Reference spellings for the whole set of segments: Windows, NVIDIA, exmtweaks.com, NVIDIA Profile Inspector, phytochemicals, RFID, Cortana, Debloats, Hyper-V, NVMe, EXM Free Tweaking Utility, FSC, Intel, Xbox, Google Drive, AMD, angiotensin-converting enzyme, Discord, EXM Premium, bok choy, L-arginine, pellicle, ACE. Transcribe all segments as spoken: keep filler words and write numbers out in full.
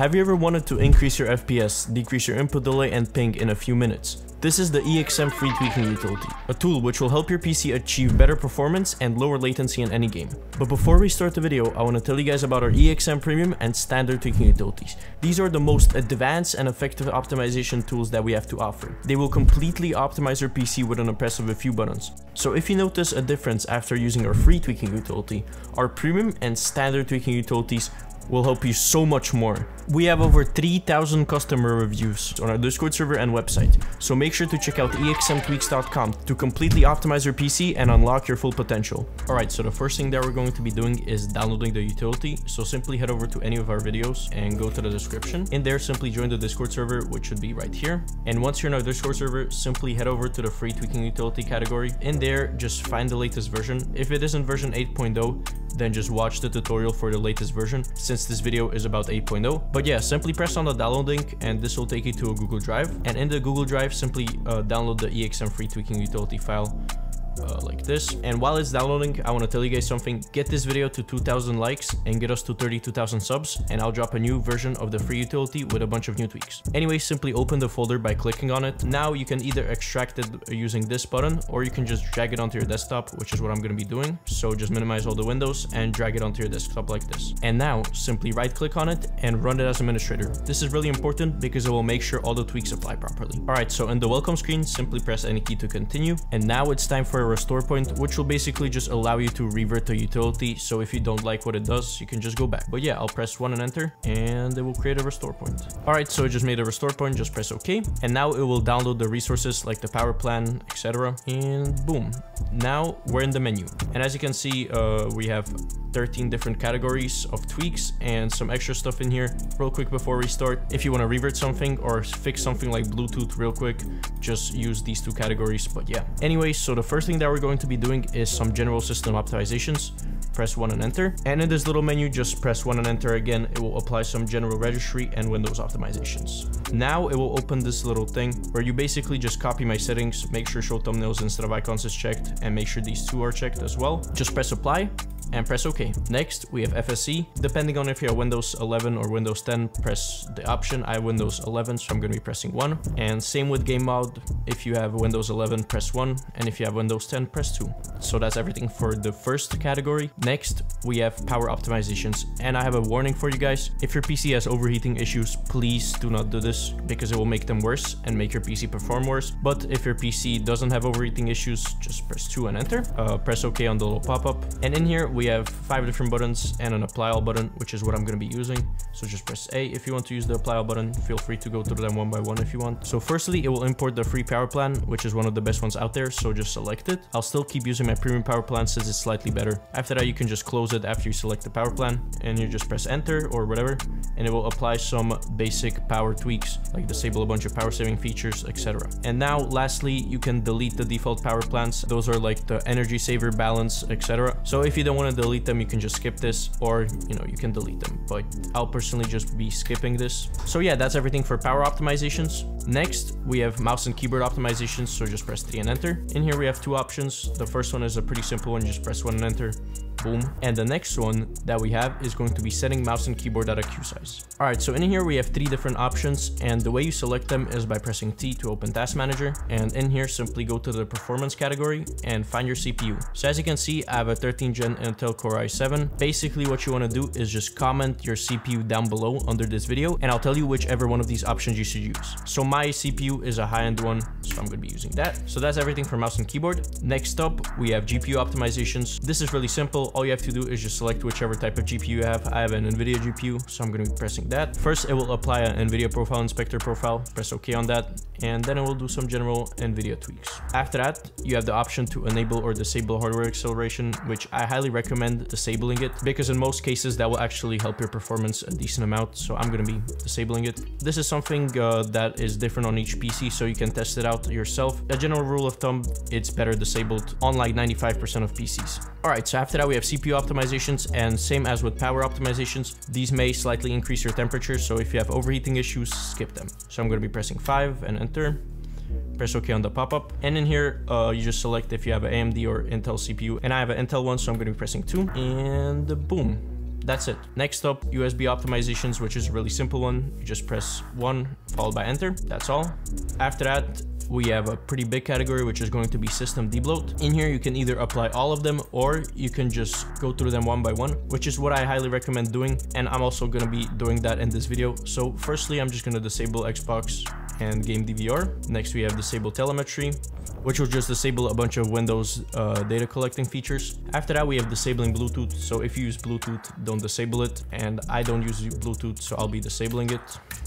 Have you ever wanted to increase your F P S, decrease your input delay and ping in a few minutes? This is the E X M Free Tweaking Utility, a tool which will help your P C achieve better performance and lower latency in any game. But before we start the video, I want to tell you guys about our E X M Premium and Standard Tweaking Utilities. These are the most advanced and effective optimization tools that we have to offer. They will completely optimize your P C with an impressive few buttons. So if you notice a difference after using our Free Tweaking Utility, our Premium and Standard Tweaking Utilities will help you so much more. We have over three thousand customer reviews on our Discord server and website, so make sure to check out E X M tweaks dot com to completely optimize your P C and unlock your full potential. Alright, so the first thing that we're going to be doing is downloading the utility, so simply head over to any of our videos and go to the description. In there, simply join the Discord server, which should be right here. And once you're in our Discord server, simply head over to the Free Tweaking Utility category. In there, just find the latest version. If it isn't version eight point oh, then just watch the tutorial for the latest version, since this video is about eight point oh. But yeah, simply press on the download link and this will take you to a Google Drive. And in the Google Drive, simply uh, download the E X M Free Tweaking Utility file uh, like this. And while it's downloading, I want to tell you guys something. Get this video to two thousand likes and get us to thirty-two thousand subs, and I'll drop a new version of the free utility with a bunch of new tweaks. Anyway, simply open the folder by clicking on it. Now you can either extract it using this button, or you can just drag it onto your desktop, which is what I'm going to be doing. So just minimize all the windows and drag it onto your desktop like this. And now simply right click on it and run it as administrator. This is really important because it will make sure all the tweaks apply properly. All right, so in the welcome screen, simply press any key to continue. And now it's time for a restore point, which will basically just allow you to revert the utility. So if you don't like what it does, you can just go back. But yeah, I'll press one and enter, and it will create a restore point. All right, so it just made a restore point. Just press OK. And now it will download the resources like the power plan, et cetera. And boom, now we're in the menu. And as you can see, uh, we have thirteen different categories of tweaks and some extra stuff in here. Real quick before we start, if you want to revert something or fix something like Bluetooth real quick, just use these two categories. But yeah, anyway, so the first thing that we're going to be doing is some general system optimizations. Press one and enter, and in this little menu, just press one and enter again. It will apply some general registry and Windows optimizations. Now it will open this little thing where you basically just copy my settings, make sure show thumbnails instead of icons is checked, and make sure these two are checked as well. Just press apply and press OK. Next, we have F S C. Depending on if you're Windows eleven or Windows ten, press the option. I have Windows eleven, so I'm going to be pressing one. And same with game mode. If you have Windows eleven, press one. And if you have Windows ten, press two. So that's everything for the first category. Next, we have power optimizations. And I have a warning for you guys. If your P C has overheating issues, please do not do this because it will make them worse and make your P C perform worse. But if your P C doesn't have overheating issues, just press two and enter. Uh, press OK on the little pop-up. And in here, we We have five different buttons and an apply all button, which is what I'm going to be using. So just press A if you want to use the apply all button. Feel free to go through them one by one if you want. So firstly, it will import the free power plan, which is one of the best ones out there. So just select it. I'll still keep using my premium power plan since it's slightly better. After that, you can just close it after you select the power plan, and you just press enter or whatever, and it will apply some basic power tweaks like disable a bunch of power saving features, et cetera. And now lastly, you can delete the default power plans. Those are like the energy saver, balance, et cetera. So if you don't want to delete them, you can just skip this, or you know, you can delete them, but I'll personally just be skipping this. So yeah, that's everything for power optimizations. Next, we have mouse and keyboard optimizations, so just press three and enter. In here we have two options. The first one is a pretty simple one, just press one and enter. Boom. And the next one that we have is going to be setting mouse and keyboard at a queue size. All right, so in here we have three different options, and the way you select them is by pressing T to open Task Manager. And in here, simply go to the performance category and find your C P U. So as you can see, I have a thirteenth gen Intel Core i seven. Basically what you want to do is just comment your C P U down below under this video, and I'll tell you whichever one of these options you should use. So my C P U is a high-end one, so I'm going to be using that. So that's everything for mouse and keyboard. Next up, we have G P U optimizations. This is really simple. All you have to do is just select whichever type of G P U you have. I have an NVIDIA G P U, so I'm going to be pressing that. First, it will apply an NVIDIA Profile Inspector profile. Press OK on that, and then it will do some general NVIDIA tweaks. After that, you have the option to enable or disable hardware acceleration, which I highly recommend disabling it, because in most cases, that will actually help your performance a decent amount, so I'm going to be disabling it. This is something uh, that is different on each P C, so you can test it out yourself. A general rule of thumb, it's better disabled on like ninety-five percent of P Cs. All right, so after that, we have C P U optimizations, and same as with power optimizations, these may slightly increase your temperature, so if you have overheating issues, skip them. So I'm going to be pressing five and enter. Press OK on the pop-up, and in here uh, you just select if you have an A M D or Intel C P U, and I have an Intel one, so I'm going to be pressing two, and boom. That's it. Next up, U S B optimizations, which is a really simple one. You just press one followed by enter. That's all. After that, we have a pretty big category, which is going to be system debloat. In here, you can either apply all of them or you can just go through them one by one, which is what I highly recommend doing. And I'm also going to be doing that in this video. So firstly, I'm just going to disable Xbox and game D V R. Next, we have disable telemetry, which will just disable a bunch of Windows uh, data collecting features. After that, we have disabling Bluetooth. So if you use Bluetooth, don't disable it. And I don't use Bluetooth, so I'll be disabling it.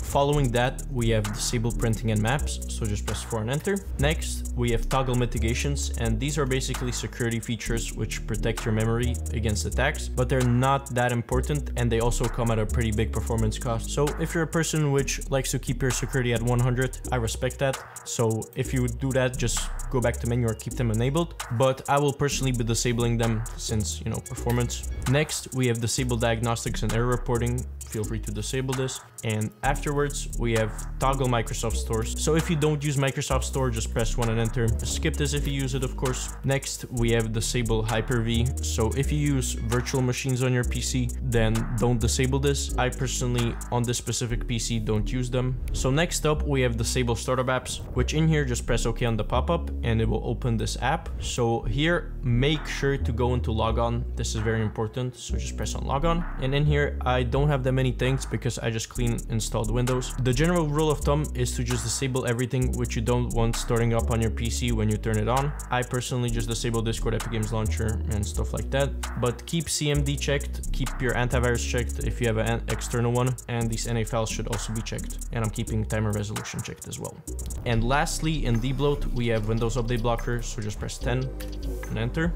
Following that, we have disable printing and maps. So just press four and enter. Next, we have toggle mitigations, and these are basically security features which protect your memory against attacks, but they're not that important, and they also come at a pretty big performance cost. So if you're a person which likes to keep your security at one hundred, I respect that. So if you do that, just go back to menu or keep them enabled, but I will personally be disabling them since, you know, performance. Next, we have disabled diagnostics and error reporting. Feel free to disable this. And afterwards, we have toggle Microsoft stores. So if you don't use Microsoft Store, just press one and enter. Skip this if you use it, of course. Next, we have disable Hyper-V. So if you use virtual machines on your P C, then don't disable this. I personally, on this specific P C, don't use them. So next up, we have disable startup apps, which in here, just press OK on the pop-up and it will open this app. So here, make sure to go into logon. This is very important. So just press on logon. And in here, I don't have that many things because I just clean installed Windows. The general rule of thumb is to just disable everything which you don't want starting up on your P C when you turn it on. I personally just disable Discord, Epic Games Launcher, and stuff like that. But keep C M D checked, keep your antivirus checked if you have an external one, and these N A files should also be checked. And I'm keeping timer resolution checked as well. And lastly, in debloat, we have Windows Update Blocker, so just press ten and enter.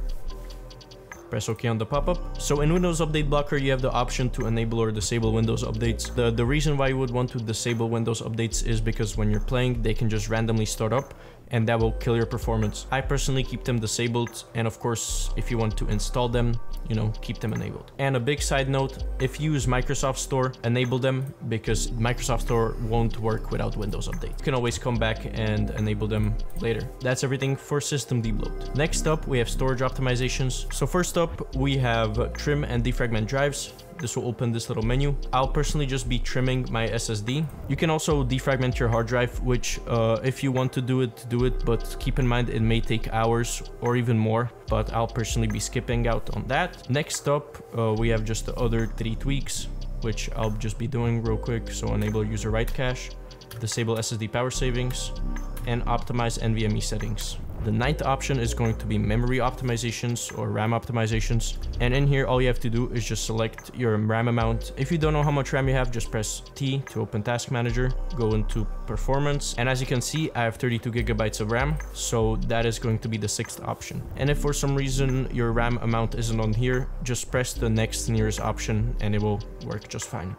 Press OK on the pop-up. So in Windows Update Blocker, you have the option to enable or disable Windows updates. The, the reason why you would want to disable Windows updates is because when you're playing, they can just randomly start up, and that will kill your performance. I personally keep them disabled, and of course, if you want to install them, you know, keep them enabled. And a big side note, if you use Microsoft Store, enable them, because Microsoft Store won't work without Windows Update. You can always come back and enable them later. That's everything for system debloat. Next up, we have storage optimizations. So first up, we have trim and defragment drives. This will open this little menu. I'll personally just be trimming my S S D. You can also defragment your hard drive, which uh, if you want to do it, do it, but keep in mind it may take hours or even more, but I'll personally be skipping out on that. Next up, uh, we have just the other three tweaks, which I'll just be doing real quick. So enable user write cache, disable S S D power savings, and optimize NVMe settings. The ninth option is going to be memory optimizations or RAM optimizations. And in here, all you have to do is just select your RAM amount. If you don't know how much RAM you have, just press T to open Task Manager, go into Performance. And as you can see, I have thirty-two gigabytes of RAM. So that is going to be the sixth option. And if for some reason your RAM amount isn't on here, just press the next nearest option and it will work just fine.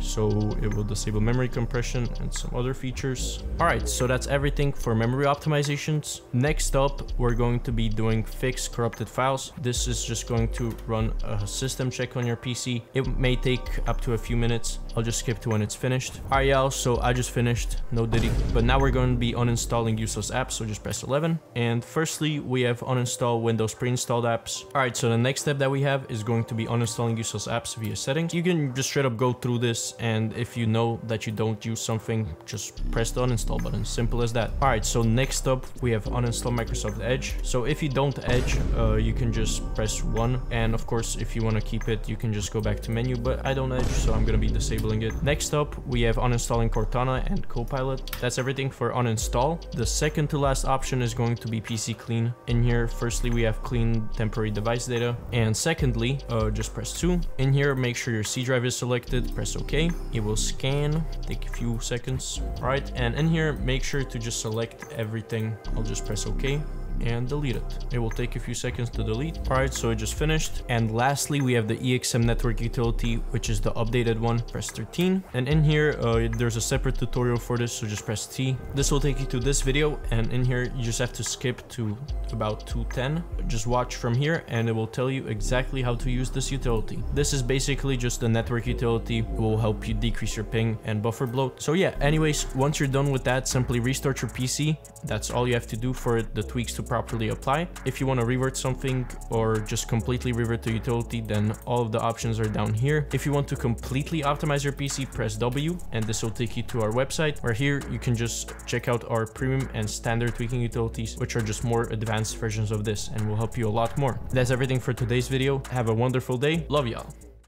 So it will disable memory compression and some other features. All right, so that's everything for memory optimizations. Next up, we're going to be doing fix corrupted files. This is just going to run a system check on your P C. It may take up to a few minutes. I'll just skip to when it's finished. All right, y'all, so I just finished, no diddy. But now we're going to be uninstalling useless apps, so just press eleven. And firstly, we have uninstall Windows pre-installed apps. All right, so the next step that we have is going to be uninstalling useless apps via settings. You can just straight up go through this, and if you know that you don't use something, just press the uninstall button. Simple as that. All right, so next up, we have uninstall Microsoft Edge. So if you don't Edge, uh, you can just press one. And of course, if you want to keep it, you can just go back to menu, but I don't Edge, so I'm going to be disabling it. Next up, we have uninstalling Cortana and Copilot. That's everything for uninstall. The second to last option is going to be P C clean. In here, firstly, we have clean temporary device data. And secondly, uh, just press two. In here, make sure your C drive is selected. Press OK. Okay, it will scan, take a few seconds. All right, and in here, make sure to just select everything. I'll just press OK and delete it. It will take a few seconds to delete. All right, so it just finished. And lastly, we have the E X M network utility, which is the updated one. Press thirteen. And in here, uh, there's a separate tutorial for this, so just press T. This will take you to this video. And in here, you just have to skip to about two ten. Just watch from here, and it will tell you exactly how to use this utility. This is basically just the network utility. It will help you decrease your ping and buffer bloat. So yeah, anyways, once you're done with that, simply restart your P C. That's all you have to do for it. The tweaks to properly apply. If you want to revert something or just completely revert the utility, then all of the options are down here. If you want to completely optimize your P C, press W, and this will take you to our website, where here you can just check out our premium and standard tweaking utilities, which are just more advanced versions of this and will help you a lot more. That's everything for today's video. Have a wonderful day. Love y'all.